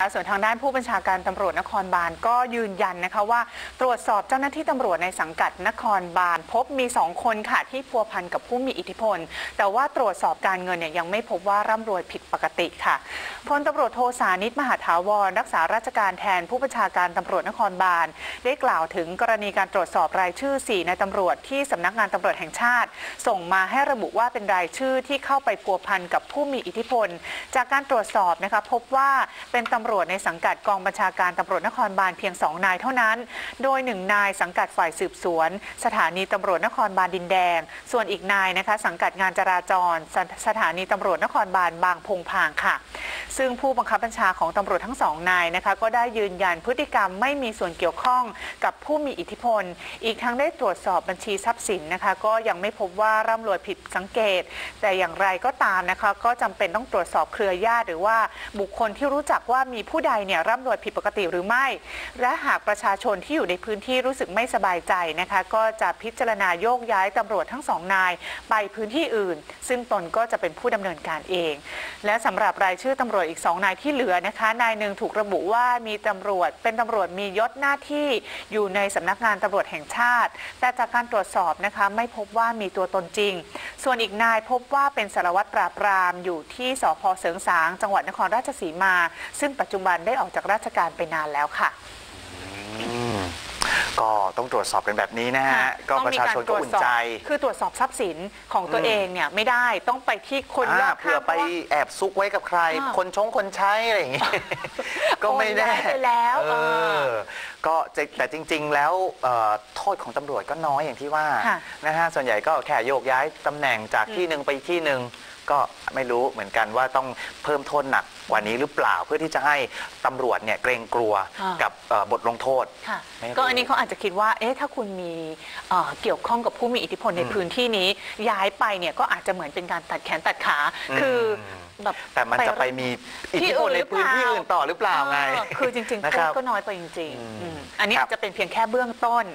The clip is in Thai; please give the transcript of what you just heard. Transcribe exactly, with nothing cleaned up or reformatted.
ส่วนทางด้านผู้บัญชาการตำรวจนครบาลก็ยืนยันนะคะว่าตรวจสอบเจ้าหน้าที่ตำรวจในสังกัดนครบาลพบมีสองคนค่ะที่พัวพันกับผู้มีอิทธิพลแต่ว่าตรวจสอบการเงินเนี่ยยังไม่พบว่าร่ำรวยผิดปกติค่ะพลตำรวจโทสานิตมหาถาวรรักษาราชการแทนผู้บัญชาการตำรวจนครบาลได้กล่าวถึงกรณีการตรวจสอบรายชื่อสี่ในตำรวจที่สำนักงานตำรวจแห่งชาติส่งมาให้ระบุว่าเป็นรายชื่อที่เข้าไปพัวพันกับผู้มีอิทธิพลจากการตรวจสอบนะคะพบว่าเป็นตำตำรวจในสังกัดกองบัญชาการตำรวจนครบาลเพียงสองนายเท่านั้นโดยหนึ่งนายสังกัดฝ่ายสืบสวนสถานีตำรวจนครบาลดินแดงส่วนอีกนายนะคะสังกัดงานจราจรสถานีตำรวจนครบาลบางพงพางค่ะซึ่งผู้บังคับบัญชาของตำรวจทั้งสองนายนะคะก็ได้ยืนยันพฤติกรรมไม่มีส่วนเกี่ยวข้องกับผู้มีอิทธิพลอีกทั้งได้ตรวจสอบบัญชีทรัพย์สินนะคะก็ยังไม่พบว่าร่ำรวยผิดสังเกตแต่อย่างไรก็ตามนะคะก็จำเป็นต้องตรวจสอบเครือญาติหรือว่าบุคคลที่รู้จักว่ามีผู้ใดเนี่ยร่ำรวยผิดปกติหรือไม่และหากประชาชนที่อยู่ในพื้นที่รู้สึกไม่สบายใจนะคะก็จะพิจารณาโยกย้ายตำรวจทั้งสองนายไปพื้นที่อื่นซึ่งตนก็จะเป็นผู้ดำเนินการเองและสำหรับรายชื่อตำรวจอีกสองนายที่เหลือนะคะนายหนึ่งถูกระบุว่ามีตำรวจเป็นตำรวจมียศหน้าที่อยู่ในสำนักงานตำรวจแห่งชาติแต่จากการตรวจสอบนะคะไม่พบว่ามีตัวตนจริงส่วนอีกนายพบว่าเป็นสารวัตรปราบปรามอยู่ที่สภ.เสริงสางจังหวัดนครราชสีมาซึ่งปัจจุบันได้ออกจากราชการไปนานแล้วค่ะก็ต้องตรวจสอบกันแบบนี้นะฮะก็ประชาชนก็อุ่นใจคือตรวจสอบทรัพย์สินของตัวเองเนี่ยไม่ได้ต้องไปที่คนรอบข้างเพื่อไปแอบซุกไว้กับใครคนชงคนใช้อะไรอย่างเงี้ยก็ไม่ได้ไปแล้วก็แต่จริงๆแล้วโทษของตำรวจก็น้อยอย่างที่ว่านะฮะส่วนใหญ่ก็แค่โยกย้ายตำแหน่งจากที่หนึ่งไปที่หนึ่งก็ไม่รู้เหมือนกันว่าต้องเพิ่มโทษหนักกว่านี้หรือเปล่าเพื่อที่จะให้ตำรวจเนี่ยเกรงกลัวกับบทลงโทษก็อันนี้เขาอาจจะคิดว่าเอ๊ะถ้าคุณมีเกี่ยวข้องกับผู้มีอิทธิพลในพื้นที่นี้ย้ายไปเนี่ยก็อาจจะเหมือนเป็นการตัดแขนตัดขาคือแบบแต่มันจะไปมีอิทธิพลในพื้นที่อื่นต่อหรือเปล่าไงคือจริงๆโทษก็น้อยไปจริงๆอันนี้อาจจะเป็นเพียงแค่เบื้องต้น